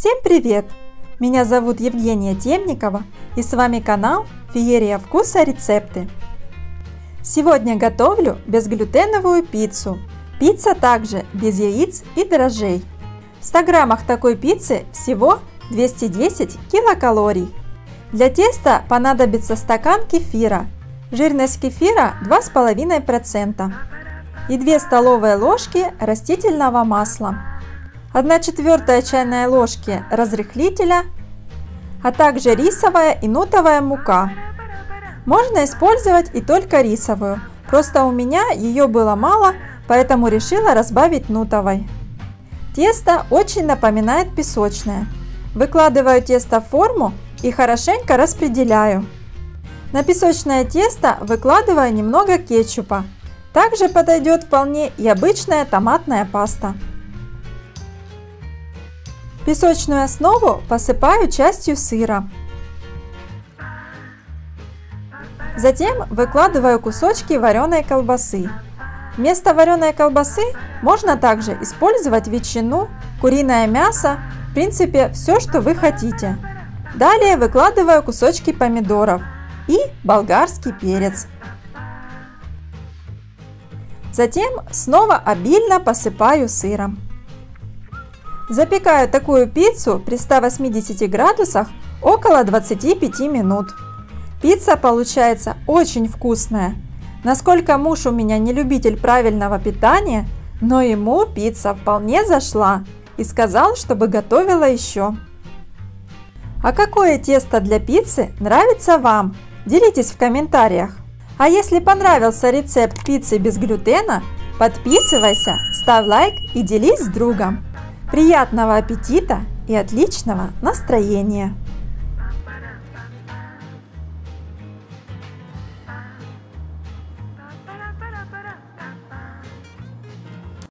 Всем привет! Меня зовут Евгения Темникова, и с вами канал Феерия Вкуса Рецепты. Сегодня готовлю безглютеновую пиццу. Пицца также без яиц и дрожжей. В 100 граммах такой пиццы всего 210 килокалорий. Для теста понадобится стакан кефира. Жирность кефира 2,5% и 2 столовые ложки растительного масла, 1/4 чайной ложки разрыхлителя, а также рисовая и нутовая мука. Можно использовать и только рисовую, просто у меня ее было мало, поэтому решила разбавить нутовой. Тесто очень напоминает песочное. Выкладываю тесто в форму и хорошенько распределяю. На песочное тесто выкладываю немного кетчупа. Также подойдет вполне и обычная томатная паста. Песочную основу посыпаю частью сыра. Затем выкладываю кусочки вареной колбасы. Вместо вареной колбасы можно также использовать ветчину, куриное мясо, в принципе все, что вы хотите. Далее выкладываю кусочки помидоров и болгарский перец. Затем снова обильно посыпаю сыром. Запекаю такую пиццу при 180 градусах около 25 минут. Пицца получается очень вкусная. Насколько муж у меня не любитель правильного питания, но ему пицца вполне зашла и сказал, чтобы готовила еще. А какое тесто для пиццы нравится вам? Делитесь в комментариях. А если понравился рецепт пиццы без глютена, подписывайся, ставь лайк и делись с другом. Приятного аппетита и отличного настроения!